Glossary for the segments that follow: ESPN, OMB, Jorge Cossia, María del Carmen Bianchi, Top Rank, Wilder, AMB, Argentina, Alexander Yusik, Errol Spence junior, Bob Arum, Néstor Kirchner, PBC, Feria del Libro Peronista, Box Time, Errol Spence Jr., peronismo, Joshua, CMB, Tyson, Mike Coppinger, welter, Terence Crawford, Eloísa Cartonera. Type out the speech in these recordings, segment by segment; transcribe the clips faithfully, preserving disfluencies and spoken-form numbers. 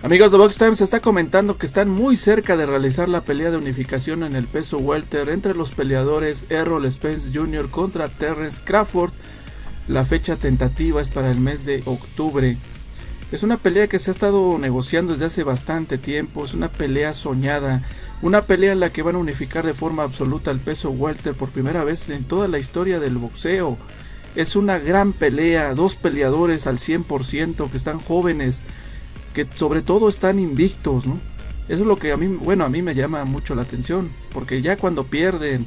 Amigos de Box Time, se está comentando que están muy cerca de realizar la pelea de unificación en el peso welter entre los peleadores Errol Spence junior contra Terence Crawford. La fecha tentativa es para el mes de octubre. Es una pelea que se ha estado negociando desde hace bastante tiempo, es una pelea soñada, una pelea en la que van a unificar de forma absoluta el peso welter por primera vez en toda la historia del boxeo. Es una gran pelea, dos peleadores al cien por ciento que están jóvenes, que sobre todo están invictos, ¿no? Eso es lo que a mí, bueno, a mí me llama mucho la atención, porque ya cuando pierden,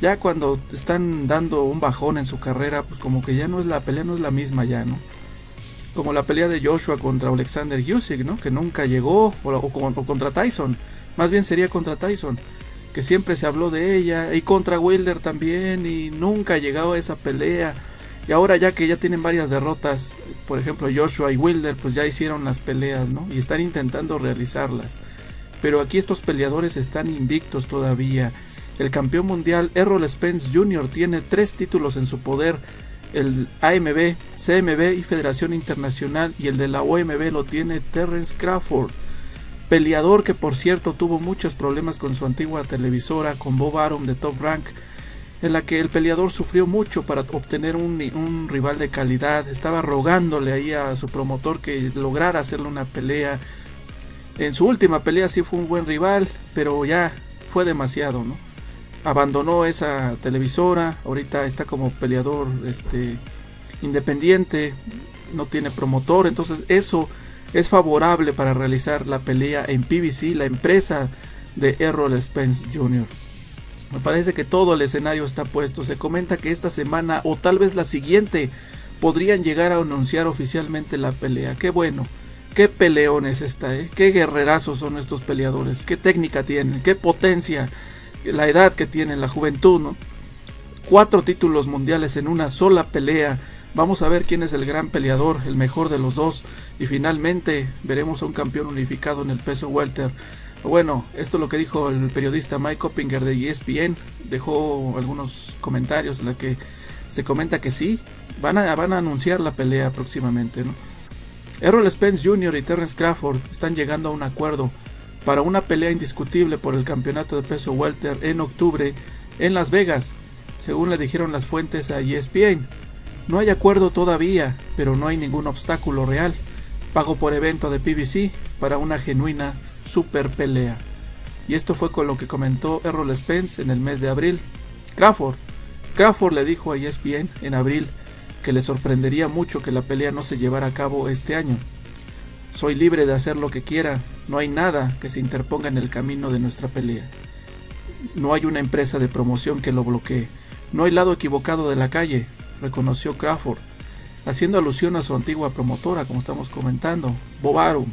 ya cuando están dando un bajón en su carrera, pues como que ya no es la pelea, no es la misma ya, ¿no? Como la pelea de Joshua contra Alexander Yusik, ¿no? Que nunca llegó, o, o, o contra Tyson, más bien sería contra Tyson, que siempre se habló de ella, y contra Wilder también, y nunca ha llegado a esa pelea. Y ahora ya que ya tienen varias derrotas, por ejemplo Joshua y Wilder, pues ya hicieron las peleas, ¿no? Y están intentando realizarlas. Pero aquí estos peleadores están invictos todavía. El campeón mundial Errol Spence junior tiene tres títulos en su poder. El A M B, C M B y Federación Internacional, y el de la O M B lo tiene Terence Crawford. Peleador que por cierto tuvo muchos problemas con su antigua televisora, con Bob Arum de Top Rank, en la que el peleador sufrió mucho para obtener un, un rival de calidad. Estaba rogándole ahí a su promotor que lograra hacerle una pelea. En su última pelea sí fue un buen rival, pero ya fue demasiado, ¿no? Abandonó esa televisora, ahorita está como peleador este, independiente, no tiene promotor. Entonces eso es favorable para realizar la pelea en P B C, la empresa de Errol Spence junior Me parece que todo el escenario está puesto. Se comenta que esta semana o tal vez la siguiente podrían llegar a anunciar oficialmente la pelea. Qué bueno, qué peleón es esta, ¿eh? Qué guerrerazos son estos peleadores, qué técnica tienen, qué potencia, la edad que tienen, la juventud, ¿no? Cuatro títulos mundiales en una sola pelea. Vamos a ver quién es el gran peleador, el mejor de los dos, y finalmente veremos a un campeón unificado en el peso welter. Bueno, esto es lo que dijo el periodista Mike Coppinger de E S P N. Dejó algunos comentarios en los que se comenta que sí, van a, van a anunciar la pelea próximamente, ¿no? Errol Spence junior y Terence Crawford están llegando a un acuerdo para una pelea indiscutible por el campeonato de peso welter en octubre en Las Vegas, según le dijeron las fuentes a E S P N. No hay acuerdo todavía, pero no hay ningún obstáculo real. Pago por evento de P B C para una genuina super pelea. Y esto fue con lo que comentó Errol Spence en el mes de abril. Crawford Crawford le dijo a E S P N en abril que le sorprendería mucho que la pelea no se llevara a cabo este año. Soy libre de hacer lo que quiera, no hay nada que se interponga en el camino de nuestra pelea. No hay una empresa de promoción que lo bloquee, no hay lado equivocado de la calle, reconoció Crawford, haciendo alusión a su antigua promotora, como estamos comentando, Bob Arum,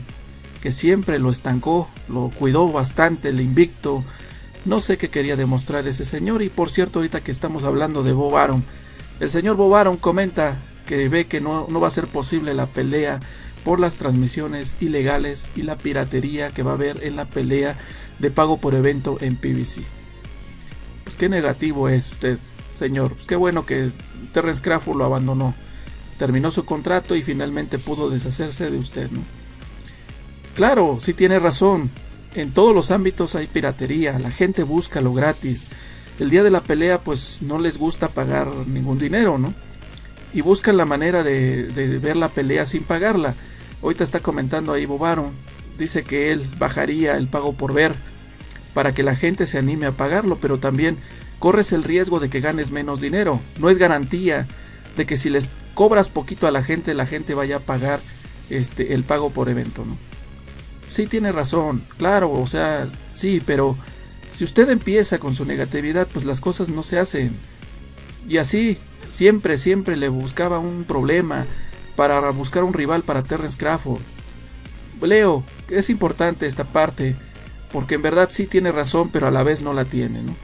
que siempre lo estancó, lo cuidó bastante, el invicto. No sé qué quería demostrar ese señor. Y por cierto, ahorita que estamos hablando de Bob Arum, el señor Bob Arum comenta que ve que no, no va a ser posible la pelea por las transmisiones ilegales y la piratería que va a haber en la pelea de pago por evento en P B C. Pues qué negativo es usted, señor. Pues qué bueno que Terence Crawford lo abandonó, terminó su contrato y finalmente pudo deshacerse de usted, ¿no? Claro, sí tiene razón, en todos los ámbitos hay piratería, la gente busca lo gratis. El día de la pelea pues no les gusta pagar ningún dinero, ¿no? Y buscan la manera de, de ver la pelea sin pagarla. Ahorita está comentando ahí Bob Arum, dice que él bajaría el pago por ver para que la gente se anime a pagarlo, pero también corres el riesgo de que ganes menos dinero. No es garantía de que si les cobras poquito a la gente, la gente vaya a pagar este, el pago por evento, ¿no? Sí tiene razón, claro, o sea, sí, pero si usted empieza con su negatividad, pues las cosas no se hacen. Y así, siempre, siempre le buscaba un problema para buscar un rival para Terence Crawford. Leo, es importante esta parte, porque en verdad sí tiene razón, pero a la vez no la tiene, ¿no?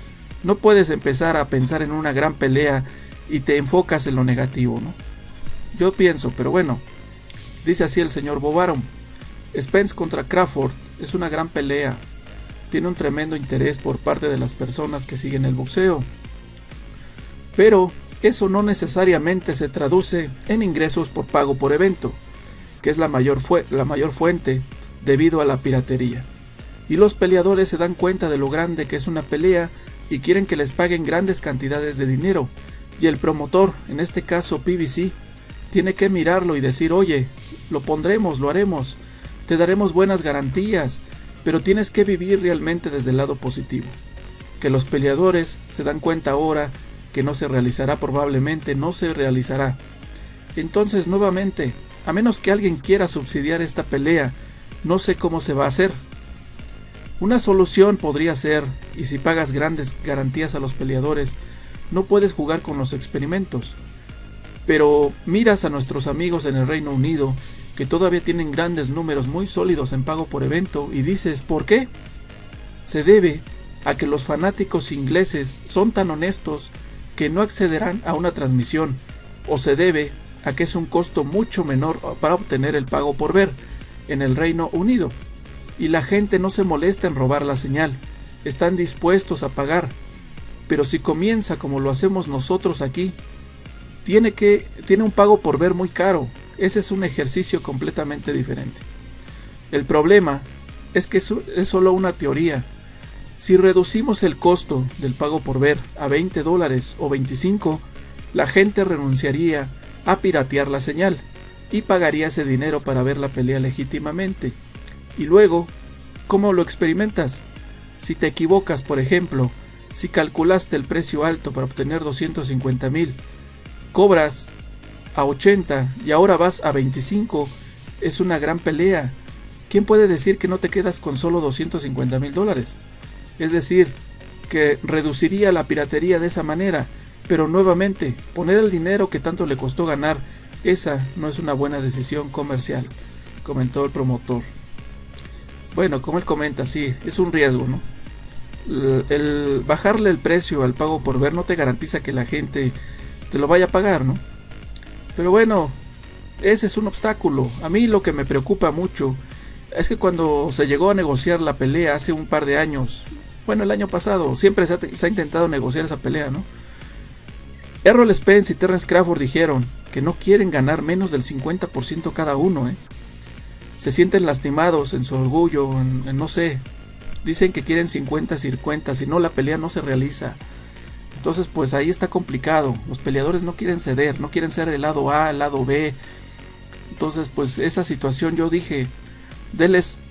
No puedes empezar a pensar en una gran pelea y te enfocas en lo negativo, ¿no? Yo pienso, pero bueno, dice así el señor Bob Arum. Spence contra Crawford es una gran pelea, tiene un tremendo interés por parte de las personas que siguen el boxeo, pero eso no necesariamente se traduce en ingresos por pago por evento, que es la mayor, fu- la mayor fuente debido a la piratería. Y los peleadores se dan cuenta de lo grande que es una pelea y quieren que les paguen grandes cantidades de dinero, y el promotor, en este caso P B C, tiene que mirarlo y decir: oye, lo pondremos, lo haremos, te daremos buenas garantías, pero tienes que vivir realmente desde el lado positivo. Que los peleadores se dan cuenta ahora que no se realizará, probablemente no se realizará. Entonces, nuevamente, a menos que alguien quiera subsidiar esta pelea, no sé cómo se va a hacer. Una solución podría ser, y si pagas grandes garantías a los peleadores, no puedes jugar con los experimentos. Pero miras a nuestros amigos en el Reino Unido, que todavía tienen grandes números muy sólidos en pago por evento, y dices: ¿por qué? Se debe a que los fanáticos ingleses son tan honestos que no accederán a una transmisión, o se debe a que es un costo mucho menor para obtener el pago por ver en el Reino Unido, y la gente no se molesta en robar la señal, están dispuestos a pagar. Pero si comienza como lo hacemos nosotros aquí, tiene, que, tiene un pago por ver muy caro. Ese es un ejercicio completamente diferente. El problema es que es solo una teoría. Si reducimos el costo del pago por ver a veinte dólares o veinticinco, la gente renunciaría a piratear la señal y pagaría ese dinero para ver la pelea legítimamente. Y luego, ¿cómo lo experimentas? Si te equivocas, por ejemplo, si calculaste el precio alto para obtener doscientos cincuenta mil, cobras a ochenta y ahora vas a veinticinco, es una gran pelea. ¿Quién puede decir que no te quedas con solo doscientos cincuenta mil dólares? Es decir, que reduciría la piratería de esa manera, pero nuevamente, poner el dinero que tanto le costó ganar, esa no es una buena decisión comercial, comentó el promotor. Bueno, como él comenta, sí, es un riesgo, ¿no? El bajarle el precio al pago por ver no te garantiza que la gente te lo vaya a pagar, ¿no? Pero bueno, ese es un obstáculo. A mí lo que me preocupa mucho es que cuando se llegó a negociar la pelea hace un par de años, bueno, el año pasado, siempre se ha, se ha intentado negociar esa pelea, ¿no? Errol Spence y Terence Crawford dijeron que no quieren ganar menos del cincuenta por ciento cada uno, ¿eh? Se sienten lastimados en su orgullo, en, en no sé. Dicen que quieren cincuenta cincuenta, si no la pelea no se realiza. Entonces pues ahí está complicado, los peleadores no quieren ceder, no quieren ser el lado A, el lado B. Entonces pues esa situación, yo dije, deles,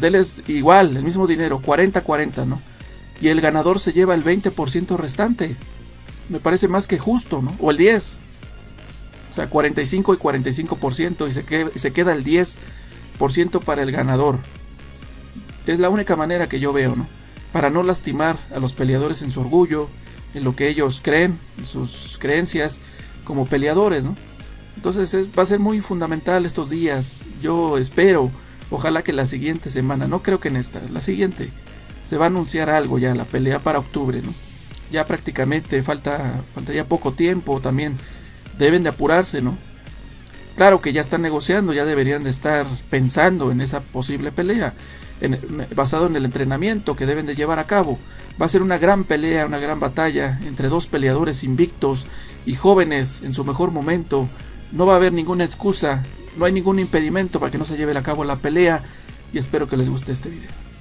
deles igual, el mismo dinero, cuarenta cuarenta, ¿no? Y el ganador se lleva el veinte por ciento restante, me parece más que justo, ¿no? O el diez por ciento, o sea, cuarenta y cinco y cuarenta y cinco por ciento, y se, que, se queda el diez por ciento para el ganador. Es la única manera que yo veo, ¿no? Para no lastimar a los peleadores en su orgullo, en lo que ellos creen, en sus creencias como peleadores, ¿no? Entonces es, va a ser muy fundamental estos días. Yo espero, ojalá que la siguiente semana, no creo que en esta, la siguiente, se va a anunciar algo ya, la pelea para octubre, ¿no? Ya prácticamente falta, faltaría poco tiempo, también deben de apurarse, ¿no? Claro que ya están negociando, ya deberían de estar pensando en esa posible pelea, en, basado en el entrenamiento que deben de llevar a cabo. Va a ser una gran pelea, una gran batalla entre dos peleadores invictos y jóvenes en su mejor momento. No va a haber ninguna excusa, no hay ningún impedimento para que no se lleve a cabo la pelea, y espero que les guste este video.